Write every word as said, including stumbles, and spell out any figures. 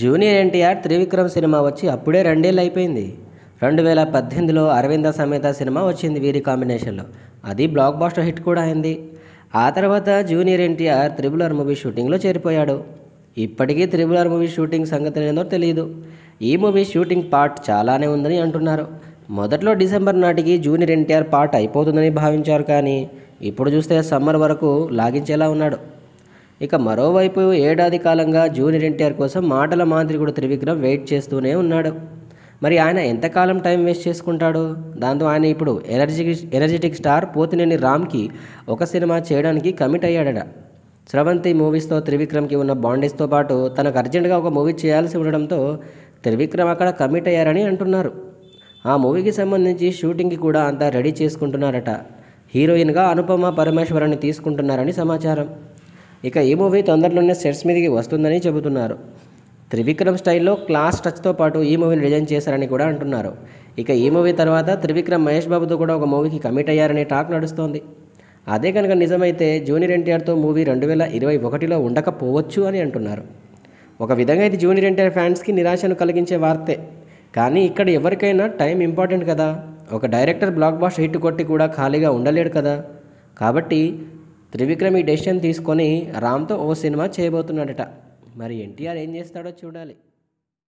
Junior NTR Trivikram cinema వచ్చి అప్పుడే రెండేళ్ళు అయిపోయింది। రెండు వేల పద్దెనిమిదిలో అరవింద సమేత సినిమా వచ్చింది వీరి కాంబినేషన్లో, అది బ్లాక్ బాస్టర్ హిట్ కూడా అయింది। ఆ తర్వాత junior NTR triple R movie షూటింగ్లో చేరిపోయాడు। ఇప్పటికీ త్రిబుల్ ఆర్ మూవీ షూటింగ్ సంగతి ఏందో తెలియదు। ఈ మూవీ షూటింగ్ పార్ట్ చాలానే ఉందని అంటున్నారు। మొదట్లో డిసెంబర్ నాటికి జూనియర్ ఎన్టీఆర్ పార్ట్ అయిపోతుందని భావించారు, కానీ ఇప్పుడు చూస్తే సమ్మర్ వరకు లాగించేలా ఉన్నాడు। ఇక మరోవైపు ఏడాది కాలంగా జూనియర్ ఎన్టీఆర్ కోసం మాటల మాంత్రికుడు త్రివిక్రమ్ వెయిట్ చేస్తూనే ఉన్నాడు। మరి ఆయన ఎంతకాలం టైం వేస్ట్ చేసుకుంటాడు? దాంతో ఆయన ఇప్పుడు ఎనర్జీ ఎనర్జెటిక్ స్టార్ పోతినేని రామ్కి ఒక సినిమా చేయడానికి కమిట్ అయ్యాడట। స్రవంతి మూవీస్తో త్రివిక్రమ్కి ఉన్న బాండేజ్తో పాటు తనకు అర్జెంటుగా ఒక మూవీ చేయాల్సి ఉండడంతో త్రివిక్రమ్ అక్కడ కమిట్ అయ్యారని అంటున్నారు। ఆ మూవీకి సంబంధించి షూటింగ్కి కూడా అంతా రెడీ చేసుకుంటున్నారట। హీరోయిన్గా అనుపమ పరమేశ్వరాన్ని తీసుకుంటున్నారని సమాచారం। ఇక ఈ మూవీ తొందరలోనే సెట్స్ మీదకి వస్తుందని చెబుతున్నారు। త్రివిక్రమ్ స్టైల్లో క్లాస్ టచ్తో పాటు ఈ మూవీని డిజైన్ చేశారని కూడా అంటున్నారు। ఇక ఈ మూవీ తర్వాత త్రివిక్రమ్ మహేష్ బాబుతో కూడా ఒక మూవీకి కమిట్ అయ్యారనే టాక్ నడుస్తోంది। అదే కనుక నిజమైతే జూనియర్ ఎన్టీఆర్తో మూవీ రెండు వేల ఇరవై ఒకటిలో ఉండకపోవచ్చు అని అంటున్నారు। ఒక విధంగా ఇది జూనియర్ ఎన్టీఆర్ ఫ్యాన్స్కి నిరాశను కలిగించే వార్తే, కానీ ఇక్కడ ఎవరికైనా టైం ఇంపార్టెంట్ కదా। ఒక డైరెక్టర్ బ్లాక్ బాస్టర్ హిట్ కొట్టి కూడా ఖాళీగా ఉండలేడు కదా। కాబట్టి త్రివిక్రమ్ ఈ డెసిషన్ తీసుకొని రామ్తో ఓ సినిమా చేయబోతున్నాడట। మరి ఎన్టీఆర్ ఏం చేస్తాడో చూడాలి।